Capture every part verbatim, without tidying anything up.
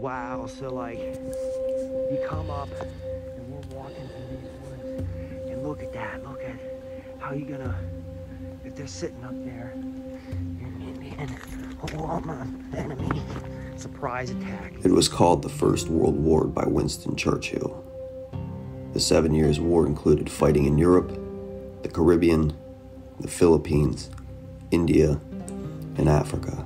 Wow, so like, you come up and we're walking through these woods and look at that, look at how you're gonna, if they're sitting up there, and oh, I'm an enemy, surprise attack. It was called the First World War by Winston Churchill. The Seven Years' War included fighting in Europe, the Caribbean, the Philippines, India, and Africa.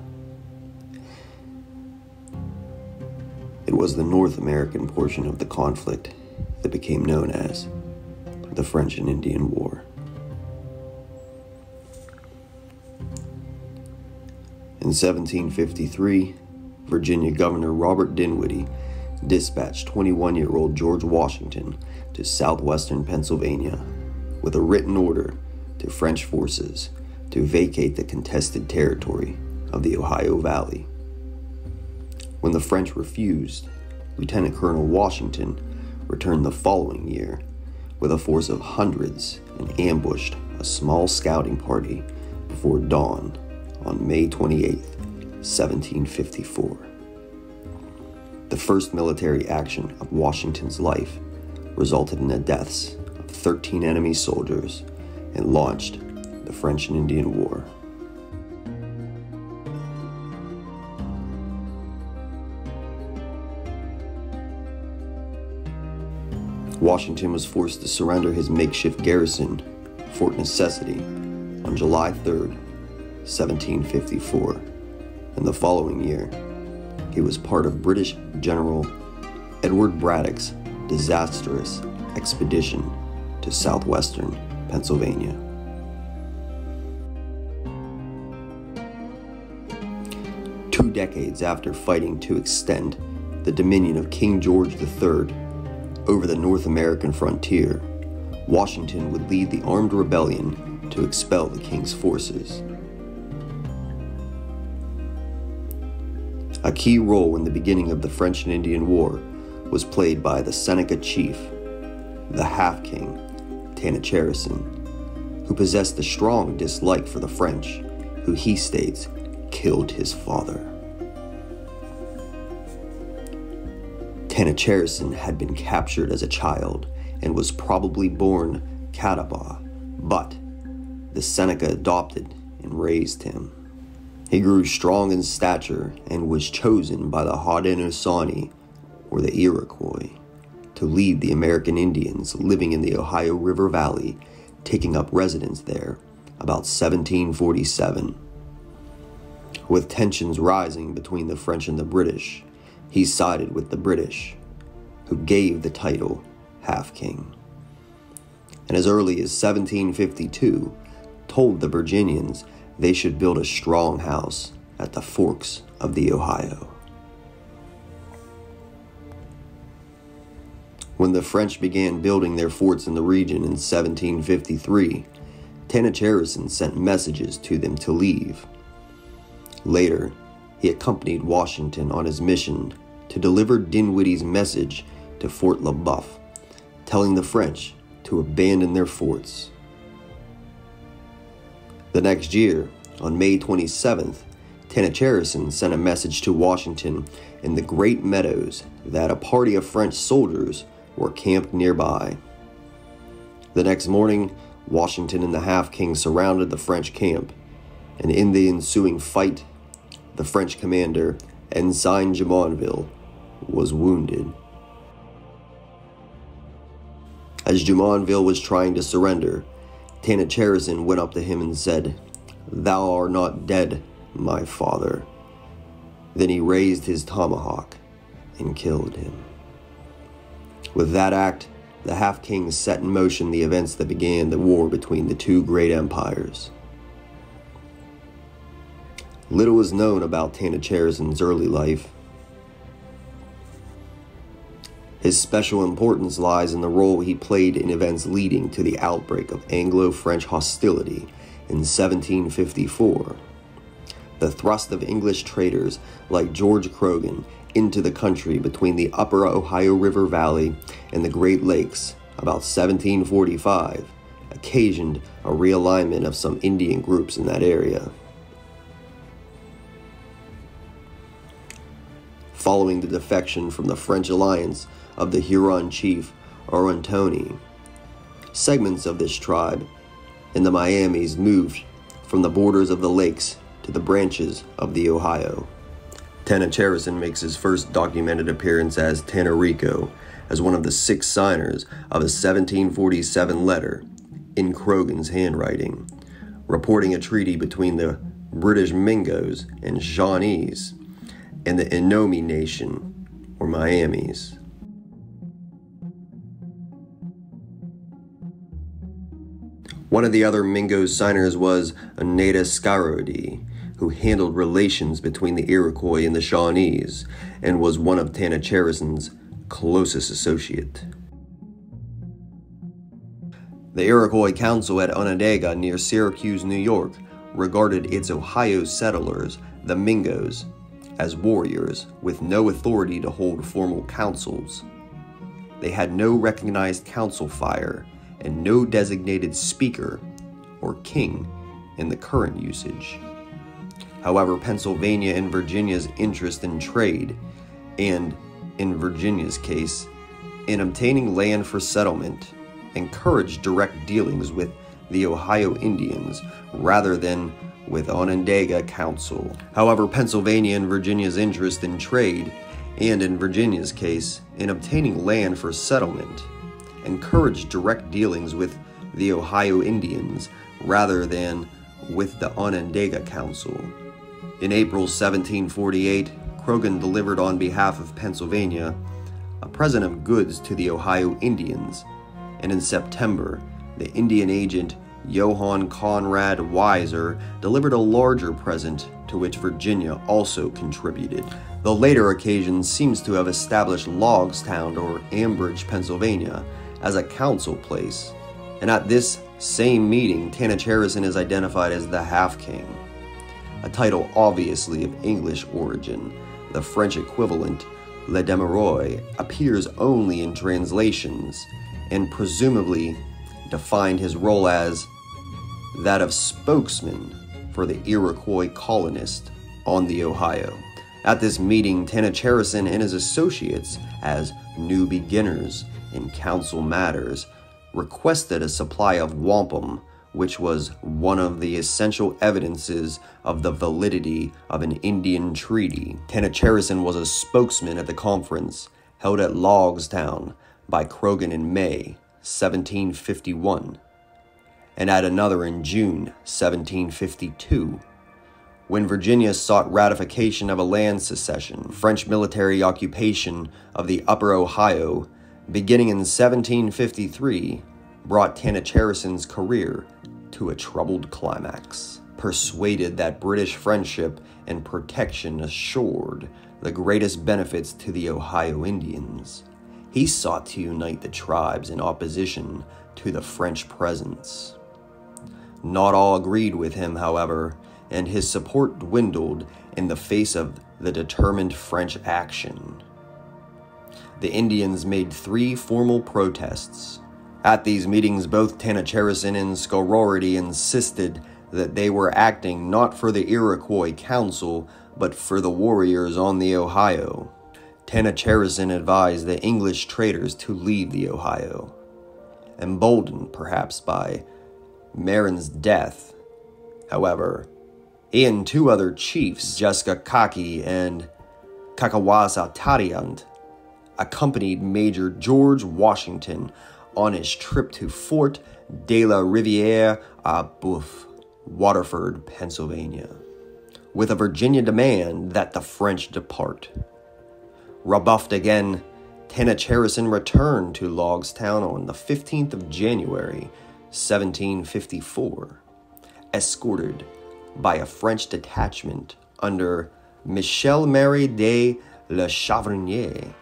It was the North American portion of the conflict that became known as the French and Indian War. In seventeen fifty-three, Virginia Governor Robert Dinwiddie dispatched twenty-one-year-old George Washington to southwestern Pennsylvania with a written order to French forces to vacate the contested territory of the Ohio Valley. When the French refused, Lieutenant Colonel Washington returned the following year with a force of hundreds and ambushed a small scouting party before dawn on May twenty-eighth, seventeen fifty-four. The first military action of Washington's life resulted in the deaths of thirteen enemy soldiers and launched the French and Indian War. Washington was forced to surrender his makeshift garrison, Fort Necessity, on July third, seventeen fifty-four, and the following year, he was part of British General Edward Braddock's disastrous expedition to southwestern Pennsylvania. Two decades after fighting to extend the dominion of King George the Third over the North American frontier, Washington would lead the armed rebellion to expel the king's forces. A key role in the beginning of the French and Indian War was played by the Seneca chief, the Half King, Tanacharison, who possessed a strong dislike for the French, who he states killed his father. Tanacharison had been captured as a child and was probably born Catawba, but the Seneca adopted and raised him. He grew strong in stature and was chosen by the Haudenosaunee, or the Iroquois, to lead the American Indians living in the Ohio River Valley, taking up residence there about seventeen forty-seven. With tensions rising between the French and the British, he sided with the British, who gave the title Half King, and as early as seventeen fifty-two, told the Virginians they should build a strong house at the Forks of the Ohio. When the French began building their forts in the region in seventeen fifty-three, Tanacharison sent messages to them to leave. Later, he accompanied Washington on his mission to deliver Dinwiddie's message to Fort LaBeouf, telling the French to abandon their forts. The next year, on May twenty-seventh, Tanacharison sent a message to Washington in the Great Meadows that a party of French soldiers were camped nearby. The next morning, Washington and the Half King surrounded the French camp, and in the ensuing fight, the French commander, Ensign Jumonville, was wounded. As Jumonville was trying to surrender, Tanacharison went up to him and said, "Thou art not dead, my father." Then he raised his tomahawk and killed him. With that act, the Half King set in motion the events that began the war between the two great empires. Little is known about Tanacharison's early life. His special importance lies in the role he played in events leading to the outbreak of Anglo-French hostility in seventeen fifty-four. The thrust of English traders like George Croghan into the country between the upper Ohio River Valley and the Great Lakes about seventeen forty-five occasioned a realignment of some Indian groups in that area. following the defection from the French alliance of the Huron chief Orontoni. Segments of this tribe and the Miamis moved from the borders of the lakes to the branches of the Ohio. Tanacharison makes his first documented appearance as Tanarico, as one of the six signers of a seventeen forty-seven letter in Croghan's handwriting, reporting a treaty between the British Mingos and Shawnees and the Enomi Nation, or Miamis. One of the other Mingo signers was Oneida Scarouady, who handled relations between the Iroquois and the Shawnees, and was one of Tanacharison's closest associate. The Iroquois Council at Onondaga near Syracuse, New York, regarded its Ohio settlers, the Mingos, as warriors with no authority to hold formal councils. They had no recognized council fire and no designated speaker or king in the current usage. However, Pennsylvania and Virginia's interest in trade, and in Virginia's case, in obtaining land for settlement, encouraged direct dealings with the Ohio Indians rather than with Onondaga Council. However, Pennsylvania and Virginia's interest in trade, and in Virginia's case, in obtaining land for settlement, encouraged direct dealings with the Ohio Indians rather than with the Onondaga Council. In April seventeen forty-eight, Croghan delivered on behalf of Pennsylvania a present of goods to the Ohio Indians, and in September, the Indian agent Johann Conrad Weiser delivered a larger present to which Virginia also contributed. The later occasion seems to have established Logstown or Ambridge, Pennsylvania, as a council place, and at this same meeting, Tanacharison is identified as the Half King, a title obviously of English origin. The French equivalent, Le Demeroy, appears only in translations, and presumably defined his role as that of spokesman for the Iroquois colonists on the Ohio. At this meeting, Tanacharison and his associates, as new beginners in council matters, requested a supply of wampum, which was one of the essential evidences of the validity of an Indian treaty. Tanacharison was a spokesman at the conference held at Logstown by Croghan in May seventeen fifty-one, and at another in June seventeen fifty-two, when Virginia sought ratification of a land secession. French military occupation of the upper Ohio, beginning in seventeen fifty-three, brought Tanacharison's career to a troubled climax. Persuaded that British friendship and protection assured the greatest benefits to the Ohio Indians, he sought to unite the tribes in opposition to the French presence. Not all agreed with him, however, and his support dwindled in the face of the determined French action. The Indians made three formal protests. At these meetings, both Tanacharison and Scarouady insisted that they were acting not for the Iroquois Council, but for the warriors on the Ohio. Tanacharison advised the English traders to leave the Ohio. Emboldened, perhaps, by Marin's death, however, he and two other chiefs, Jessica Kaki and Kakawasa Tariant, accompanied Major George Washington on his trip to Fort de la Riviere à Boeuf, Waterford, Pennsylvania, with a Virginia demand that the French depart. Rebuffed again, Tanacharison returned to Logstown on the fifteenth of January, seventeen fifty-four, escorted by a French detachment under Michel-Marie de La Chavignier,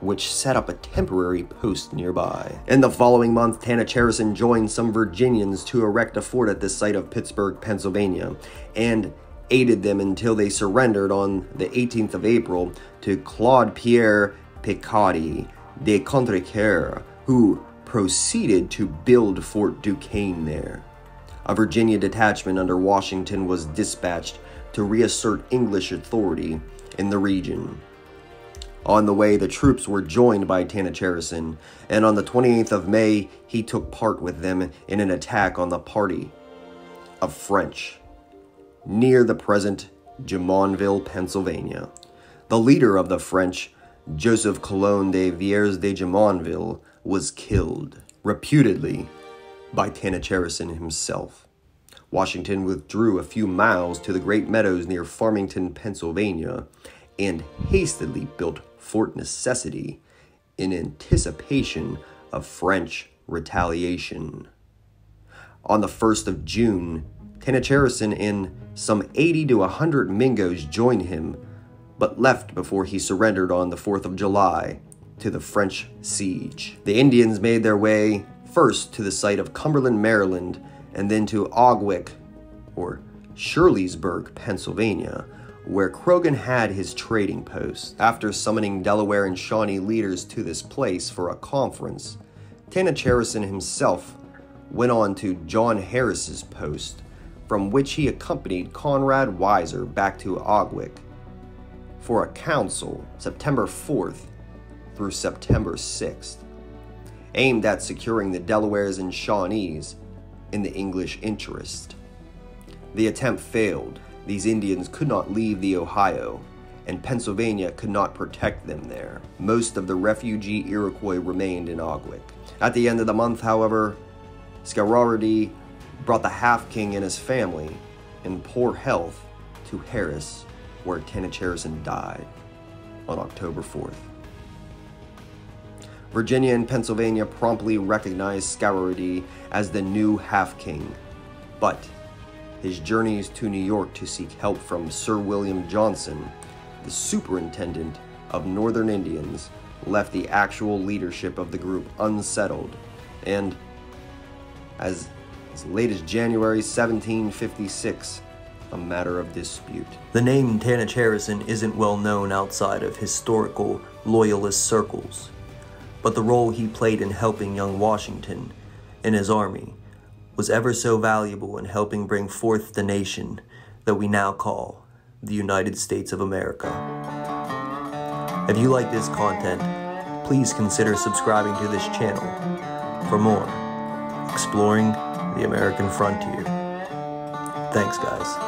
which set up a temporary post nearby. In the following month, Tanacharison joined some Virginians to erect a fort at the site of Pittsburgh, Pennsylvania, and aided them until they surrendered on the eighteenth of April to Claude-Pierre Picotti de Contrecœur, who proceeded to build Fort Duquesne there. A Virginia detachment under Washington was dispatched to reassert English authority in the region. On the way, the troops were joined by Tanacharison, and on the twenty-eighth of May, he took part with them in an attack on the party of French near the present Jumonville, Pennsylvania. The leader of the French, Joseph Coulon de Villiers de Jumonville, was killed, reputedly, by Tanacharison himself. Washington withdrew a few miles to the Great Meadows near Farmington, Pennsylvania, and hastily built Fort Necessity in anticipation of French retaliation. On the first of June, Tanacharison and some eighty to one hundred Mingos joined him, but left before he surrendered on the fourth of July to the French siege. The Indians made their way first to the site of Cumberland, Maryland, and then to Aughwick, or Shirleysburg, Pennsylvania, where Croghan had his trading post. After summoning Delaware and Shawnee leaders to this place for a conference, Tanacharison himself went on to John Harris's post, from which he accompanied Conrad Weiser back to Aughwick for a council September fourth through September sixth, aimed at securing the Delawares and Shawnees in the English interest. The attempt failed. These Indians could not leave the Ohio, and Pennsylvania could not protect them there. Most of the refugee Iroquois remained in Aughwick. At the end of the month, however, Scarouady brought the Half King and his family, in poor health, to Harris, where Tanacharison died on October fourth. Virginia and Pennsylvania promptly recognized Scarouady as the new Half King, but his journeys to New York to seek help from Sir William Johnson, the superintendent of Northern Indians, left the actual leadership of the group unsettled, and as, as late as January seventeen fifty-six, a matter of dispute. The name Tanacharison isn't well known outside of historical loyalist circles, but the role he played in helping young Washington and his army was ever so valuable in helping bring forth the nation that we now call the United States of America. If you like this content, please consider subscribing to this channel for more Exploring the American Frontier. Thanks, guys.